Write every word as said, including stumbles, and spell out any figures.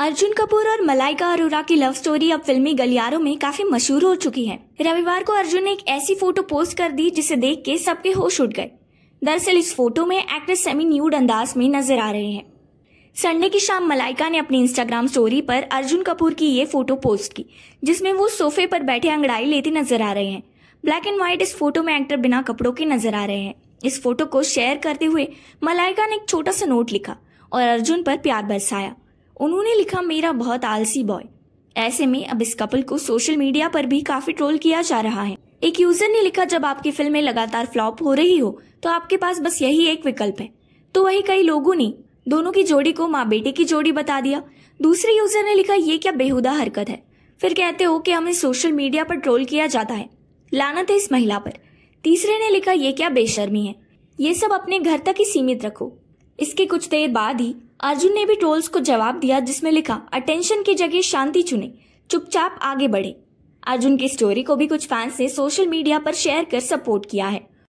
अर्जुन कपूर और मलाइका अरोरा की love story अब फिल्मी गलियारों में काफी मशहूर हो चुकी है। रविवार को अर्जुन ने एक ऐसी फोटो पोस्ट कर दी जिसे देख के सबके होश उड़ गए। दरअसल इस फोटो में एक्ट्रेस सेमी न्यूड अंदाज में नजर आ रहे हैं। संडे की शाम मलाइका ने अपनी इंस्टाग्राम स्टोरी पर अर्जुन कपूर की ये फोटो पोस्ट की, जिसमें वो सोफे पर बैठे अंगड़ाई लेते नजर आ रहे हैं। ब्लैक एंड व्हाइट इस फोटो में एक्टर बिना कपड़ों के नजर आ रहे हैं। इस फोटो को शेयर करते हुए मलाइका ने एक छोटा सा नोट लिखा और अर्जुन पर प्यार बरसाया। उन्होंने लिखा, मेरा बहुत आलसी बॉय। ऐसे में अब इस कपल को सोशल मीडिया पर भी काफी ट्रोल किया जा रहा है। एक यूजर ने लिखा, जब आपकी फिल्में लगातार फ्लॉप हो रही हो तो आपके पास बस यही एक विकल्प है। तो वही कई लोगों ने दोनों की जोड़ी को माँ बेटे की जोड़ी बता दिया। दूसरे यूजर ने लिखा, ये क्या बेहुदा हरकत है। फिर कहते हो कि हमें सोशल मीडिया पर ट्रोल किया जाता है, लानत है इस महिला पर। तीसरे ने लिखा, ये क्या बेशर्मी है, ये सब अपने घर तक ही सीमित रखो। इसके कुछ देर बाद ही अर्जुन ने भी ट्रोल्स को जवाब दिया, जिसमें लिखा, अटेंशन की जगह शांति चुने, चुपचाप आगे बढ़े। अर्जुन की स्टोरी को भी कुछ फैंस ने सोशल मीडिया पर शेयर कर सपोर्ट किया है।